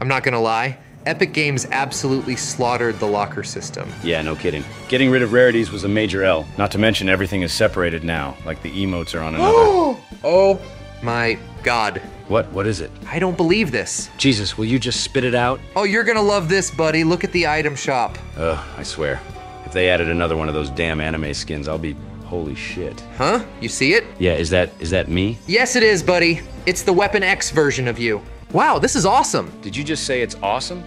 I'm not gonna lie, Epic Games absolutely slaughtered the locker system. Yeah, no kidding. Getting rid of rarities was a major L. Not to mention everything is separated now, like the emotes are on another. Oh my god. What is it? I don't believe this. Jesus, will you just spit it out? Oh, you're gonna love this, buddy. Look at the item shop. Ugh, I swear. If they added another one of those damn anime skins, I'll be... Holy shit. Huh? You see it? Yeah, is that me? Yes, it is, buddy. It's the Weapon X version of you. Wow, this is awesome. Did you just say it's awesome?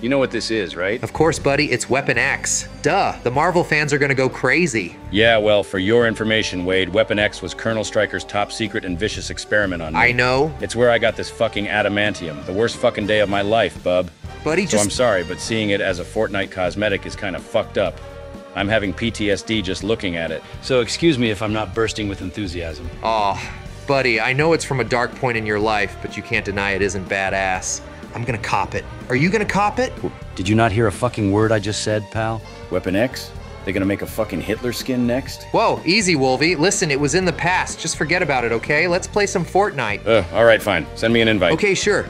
You know what this is, right? Of course, buddy, it's Weapon X. Duh, the Marvel fans are gonna go crazy. Yeah, well, for your information, Wade, Weapon X was Colonel Stryker's top secret and vicious experiment on me. I know. It's where I got this fucking adamantium. The worst fucking day of my life, bub. Buddy, just... So I'm sorry, but seeing it as a Fortnite cosmetic is kind of fucked up. I'm having PTSD just looking at it. So excuse me if I'm not bursting with enthusiasm. Aw, oh, buddy, I know it's from a dark point in your life, but you can't deny it isn't badass. I'm gonna cop it. Are you gonna cop it? Did you not hear a fucking word I just said, pal? Weapon X? They gonna make a fucking Hitler skin next? Whoa, easy, Wolvie. Listen, it was in the past. Just forget about it, okay? Let's play some Fortnite. All right, fine. Send me an invite. Okay, sure.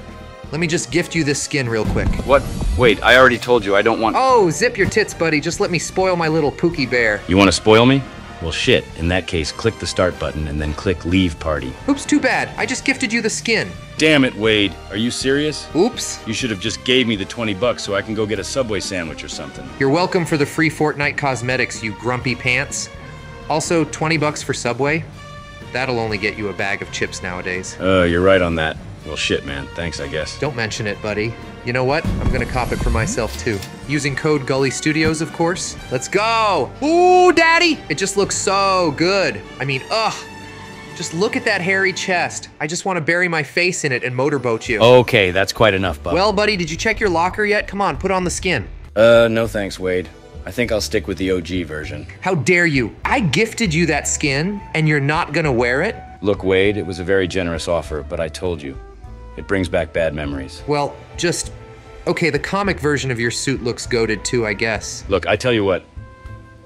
Let me just gift you this skin real quick. What? Wait, I already told you I don't want- Oh, zip your tits, buddy. Just let me spoil my little Pookie bear. You want to spoil me? Well, shit. In that case, click the start button and then click leave party. Oops, too bad. I just gifted you the skin. Damn it, Wade. Are you serious? Oops. You should have just gave me the 20 bucks so I can go get a Subway sandwich or something. You're welcome for the free Fortnite cosmetics, you grumpy pants. Also, 20 bucks for Subway. That'll only get you a bag of chips nowadays. You're right on that. Well, shit, man. Thanks, I guess. Don't mention it, buddy. You know what? I'm gonna cop it for myself, too. Using code Gully Studios, of course. Let's go! Ooh, daddy! It just looks so good. I mean, ugh. Just look at that hairy chest. I just want to bury my face in it and motorboat you. Okay, that's quite enough, bud. Well, buddy, did you check your locker yet? Come on, put on the skin. No thanks, Wade. I think I'll stick with the OG version. How dare you? I gifted you that skin, and you're not gonna wear it? Look, Wade, it was a very generous offer, but I told you. It brings back bad memories. Well, just... Okay, the comic version of your suit looks goated too, I guess. Look, I tell you what.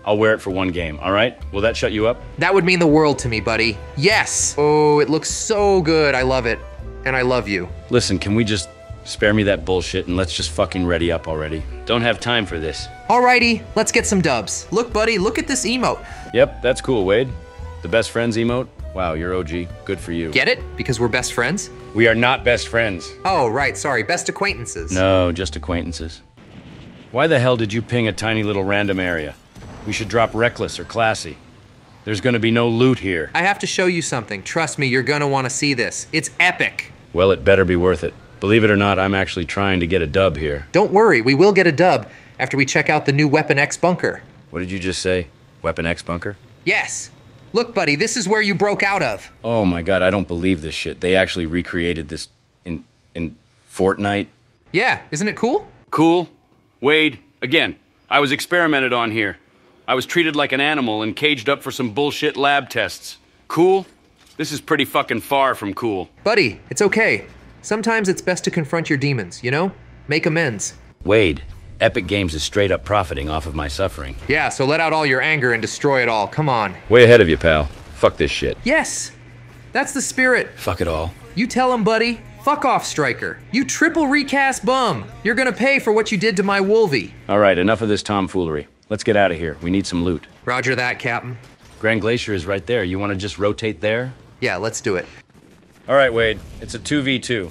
I'll wear it for one game, all right? Will that shut you up? That would mean the world to me, buddy. Yes! Oh, it looks so good. I love it. And I love you. Listen, can we just spare me that bullshit and let's just fucking ready up already? Don't have time for this. Alrighty, let's get some dubs. Look, buddy, look at this emote. Yep, that's cool, Wade. The best friends emote. Wow, you're OG. Good for you. Get it? Because we're best friends? We are not best friends. Oh, right. Sorry. Best acquaintances. No, just acquaintances. Why the hell did you ping a tiny little random area? We should drop reckless or classy. There's gonna be no loot here. I have to show you something. Trust me, you're gonna want to see this. It's epic. Well, it better be worth it. Believe it or not, I'm actually trying to get a dub here. Don't worry. We will get a dub after we check out the new Weapon X bunker. What did you just say? Weapon X bunker? Yes. Look, buddy, this is where you broke out of. Oh my god, I don't believe this shit. They actually recreated this in Fortnite. Yeah, isn't it cool? Cool? Wade, again, I was experimented on here. I was treated like an animal and caged up for some bullshit lab tests. Cool? This is pretty fucking far from cool. Buddy, it's okay. Sometimes it's best to confront your demons, you know? Make amends. Wade. Epic Games is straight up profiting off of my suffering. Yeah, so let out all your anger and destroy it all. Come on. Way ahead of you, pal. Fuck this shit. Yes! That's the spirit. Fuck it all. You tell him, buddy. Fuck off, Stryker. You triple recast bum. You're gonna pay for what you did to my Wolvie. All right, enough of this tomfoolery. Let's get out of here. We need some loot. Roger that, Captain. Grand Glacier is right there. You want to just rotate there? Yeah, let's do it. All right, Wade. It's a 2v2.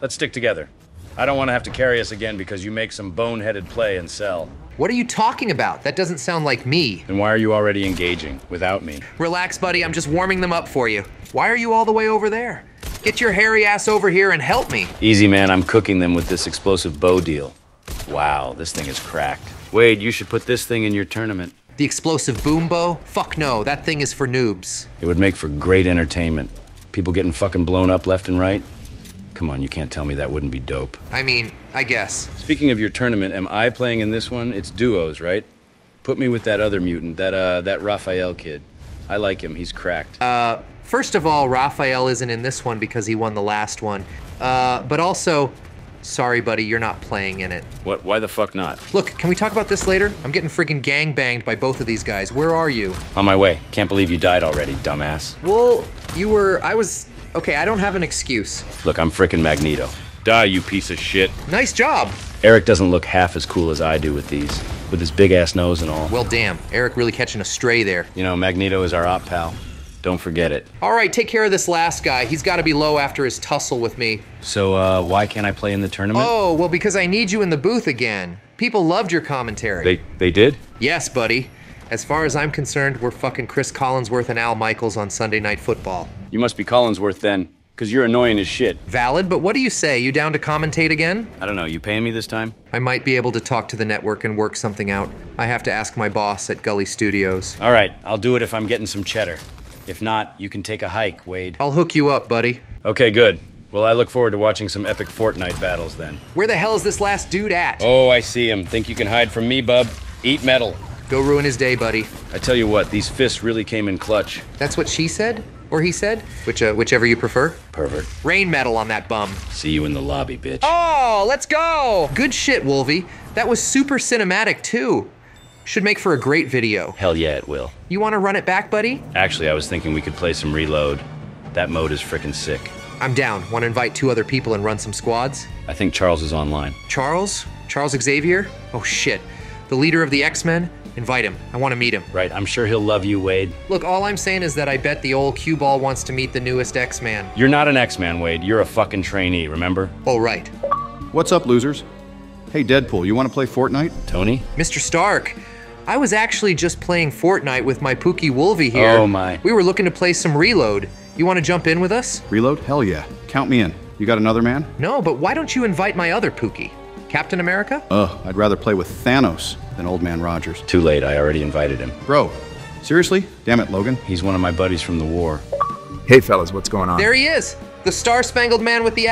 Let's stick together. I don't want to have to carry us again because you make some boneheaded play and sell. What are you talking about? That doesn't sound like me. Then why are you already engaging without me? Relax, buddy. I'm just warming them up for you. Why are you all the way over there? Get your hairy ass over here and help me. Easy, man. I'm cooking them with this explosive bow deal. Wow, this thing is cracked. Wade, you should put this thing in your tournament. The explosive boom bow? Fuck no. That thing is for noobs. It would make for great entertainment. People getting fucking blown up left and right. Come on, you can't tell me that wouldn't be dope. I mean, I guess. Speaking of your tournament, am I playing in this one? It's duos, right? Put me with that other mutant, that Raphael kid. I like him, he's cracked. First of all, Raphael isn't in this one because he won the last one. But also, sorry buddy, you're not playing in it. What, why the fuck not? Look, can we talk about this later? I'm getting freaking gangbanged by both of these guys. Where are you? On my way. Can't believe you died already, dumbass. Well, I was... Okay, I don't have an excuse. Look, I'm frickin' Magneto. die, you piece of shit. Nice job. Erik doesn't look half as cool as I do with these, with his big-ass nose and all. Well, damn. Erik really catching a stray there. You know, Magneto is our op pal. Don't forget it. All right, take care of this last guy. He's got to be low after his tussle with me. So, why can't I play in the tournament? Oh, well, because I need you in the booth again. People loved your commentary. They did? Yes, buddy. As far as I'm concerned, we're fucking Chris Collinsworth and Al Michaels on Sunday Night Football. You must be Collinsworth then, because you're annoying as shit. Valid, but what do you say? You down to commentate again? I don't know, you paying me this time? I might be able to talk to the network and work something out. I have to ask my boss at Gully Studios. All right, I'll do it if I'm getting some cheddar. If not, you can take a hike, Wade. I'll hook you up, buddy. Okay, good. Well, I look forward to watching some epic Fortnite battles then. Where the hell is this last dude at? Oh, I see him. Think you can hide from me, bub? Eat metal. Go ruin his day, buddy. I tell you what, these fists really came in clutch. That's what she said? Or he said? Whichever you prefer. Pervert. Rain metal on that bum. See you in the lobby, bitch. Oh, let's go! Good shit, Wolvie. That was super cinematic, too. Should make for a great video. Hell yeah, it will. You want to run it back, buddy? Actually, I was thinking we could play some Reload. That mode is frickin' sick. I'm down. Want to invite 2 other people and run some squads? I think Charles is online. Charles? Charles Xavier? Oh, shit. The leader of the X-Men? Invite him. I want to meet him. Right. I'm sure he'll love you, Wade. Look, all I'm saying is that I bet the old cue ball wants to meet the newest X-Man. You're not an X-Man, Wade. You're a fucking trainee, remember? Oh, right. What's up, losers? Hey, Deadpool, you want to play Fortnite? Tony? Mr. Stark, I was actually just playing Fortnite with my Pookie Wolvie here. Oh, my. We were looking to play some Reload. You want to jump in with us? Reload? Hell yeah. Count me in. You got another man? No, but why don't you invite my other Pookie? Captain America? I'd rather play with Thanos than Old Man Rogers. Too late, I already invited him. Bro, seriously? Damn it, Logan. He's one of my buddies from the war. Hey, fellas, what's going on? There he is! The star-spangled man with the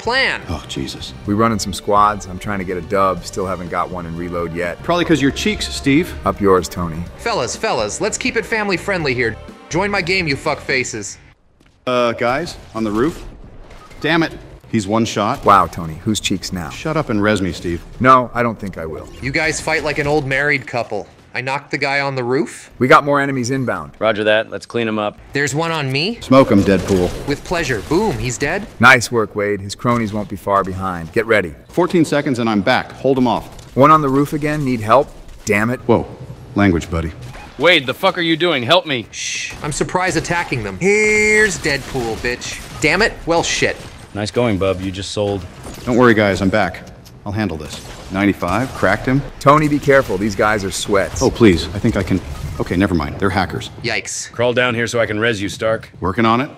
plan. Oh, Jesus. We running some squads. I'm trying to get a dub. Still haven't got one in Reload yet. Probably because your cheeks, Steve. Up yours, Tony. Fellas, let's keep it family-friendly here. Join my game, you fuckfaces. Guys? On the roof? Damn it. He's one shot. Wow, Tony, who's cheeks now? Shut up and res me, Steve. No, I don't think I will. You guys fight like an old married couple. I knocked the guy on the roof. We got more enemies inbound. Roger that, let's clean him up. There's one on me. Smoke him, Deadpool. With pleasure, boom, he's dead. Nice work, Wade, his cronies won't be far behind. Get ready. 14 seconds and I'm back, hold him off. One on the roof again, need help? Damn it. Whoa, language, buddy. Wade, the fuck are you doing? Help me. Shh, I'm surprise attacking them. Here's Deadpool, bitch. Damn it, well shit. Nice going, bub. You just sold. Don't worry, guys. I'm back. I'll handle this. 95, cracked him. Tony, be careful. These guys are sweats. Oh, please. I think I can... Okay, never mind. They're hackers. Yikes. Crawl down here so I can res you, Stark. Working on it.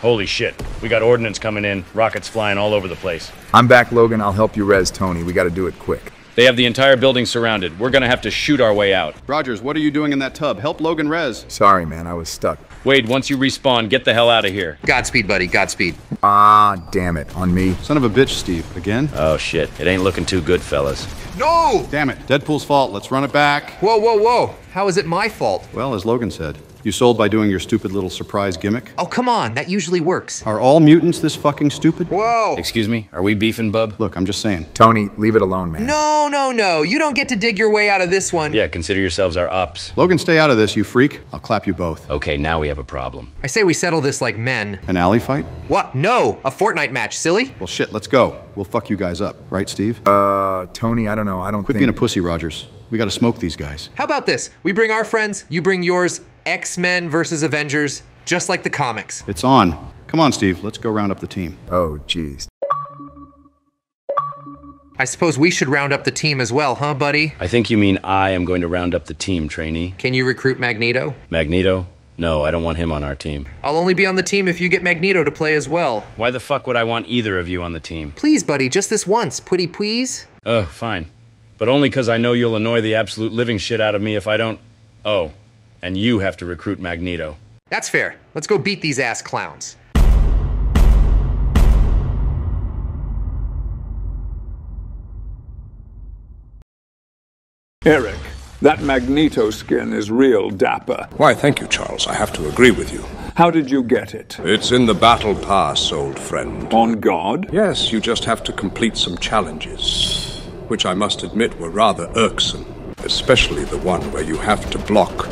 Holy shit. We got ordnance coming in. Rockets flying all over the place. I'm back, Logan. I'll help you res Tony. We got to do it quick. They have the entire building surrounded. We're going to have to shoot our way out. Rogers, what are you doing in that tub? Help Logan res. Sorry, man. I was stuck. Wade, once you respawn, get the hell out of here. Godspeed, buddy. Godspeed. Ah, damn it. On me. Son of a bitch, Steve. Again? Oh, shit. It ain't looking too good, fellas. No! Damn it. Deadpool's fault. Let's run it back. Whoa, whoa, whoa. How is it my fault? Well, as Logan said, you sold by doing your stupid little surprise gimmick. Oh, come on. That usually works. Are all mutants this fucking stupid? Whoa. Excuse me? Are we beefing, bub? Look, I'm just saying. Tony, leave it alone, man. No, no, no. You don't get to dig your way out of this one. Yeah, consider yourselves our ops. Logan, stay out of this, you freak. I'll clap you both. Okay, now we have a problem. I say we settle this like men. An alley fight? What? No. A Fortnite match, silly. Well, shit, let's go. We'll fuck you guys up. Right, Steve? Tony, I don't know. I don't think... Quit being a pussy, Rogers. We gotta smoke these guys. How about this? We bring our friends, you bring yours. X-Men versus Avengers, just like the comics. It's on. Come on, Steve, let's go round up the team. Oh, jeez. I suppose we should round up the team as well, huh, buddy? I think you mean I am going to round up the team, trainee. Can you recruit Magneto? Magneto? No, I don't want him on our team. I'll only be on the team if you get Magneto to play as well. Why the fuck would I want either of you on the team? Please, buddy, just this once, pretty please. Ugh, fine. But only because I know you'll annoy the absolute living shit out of me if I don't... Oh. And you have to recruit Magneto. That's fair. Let's go beat these ass clowns. Erik, that Magneto skin is real dapper. Why, thank you, Charles. I have to agree with you. How did you get it? It's in the battle pass, old friend. On God? Yes, you just have to complete some challenges, which I must admit were rather irksome. Especially the one where you have to block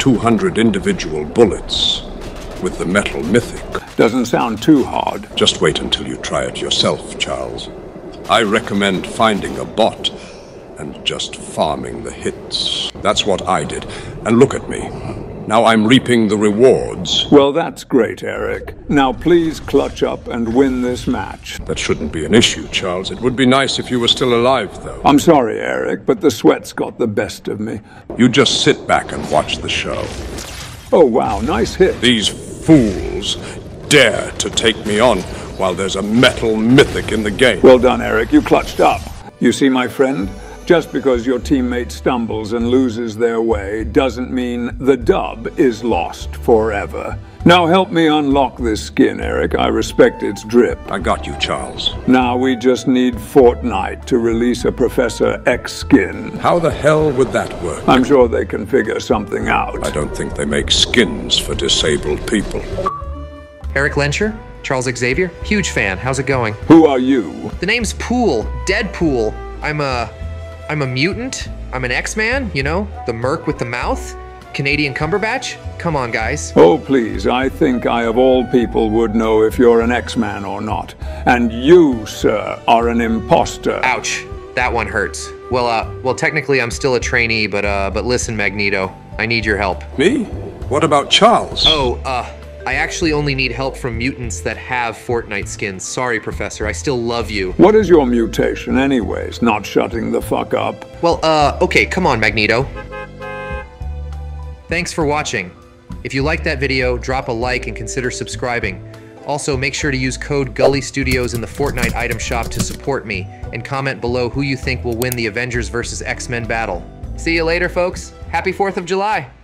200 individual bullets. with the metal mythic. Doesn't sound too hard. Just wait until you try it yourself, Charles. I recommend finding a bot and just farming the hits. That's what I did. And look at me. Now I'm reaping the rewards. Well, that's great, Erik. Now please clutch up and win this match. That shouldn't be an issue, Charles. It would be nice if you were still alive, though. I'm sorry, Erik, but the sweat's got the best of me. You just sit back and watch the show. Oh, wow, nice hit. These fools dare to take me on while there's a metal mythic in the game. Well done, Erik. You clutched up. You see, my friend? Just because your teammate stumbles and loses their way doesn't mean the dub is lost forever. Now help me unlock this skin, Erik. I respect its drip. I got you, Charles. Now we just need Fortnite to release a Professor X skin. How the hell would that work? I'm sure they can figure something out. I don't think they make skins for disabled people. Erik Lehnsherr? Charles Xavier? Huge fan. How's it going? Who are you? The name's Pool. Deadpool. I'm a mutant, I'm an X-Man, you know, the merc with the mouth, Canadian Cumberbatch, come on guys. Oh please, I think I of all people would know if you're an X-Man or not. And you, sir, are an imposter. Ouch, that one hurts. Well, technically I'm still a trainee, but listen Magneto, I need your help. Me? What about Charles? Oh, I actually only need help from mutants that have Fortnite skins. Sorry, Professor, I still love you. What is your mutation anyways? Not shutting the fuck up. Well, okay, come on, Magneto. Thanks for watching. If you liked that video, drop a like and consider subscribing. Also, make sure to use code Gully Studios in the Fortnite item shop to support me, and comment below who you think will win the Avengers vs. X-Men battle. See you later, folks. Happy 4th of July.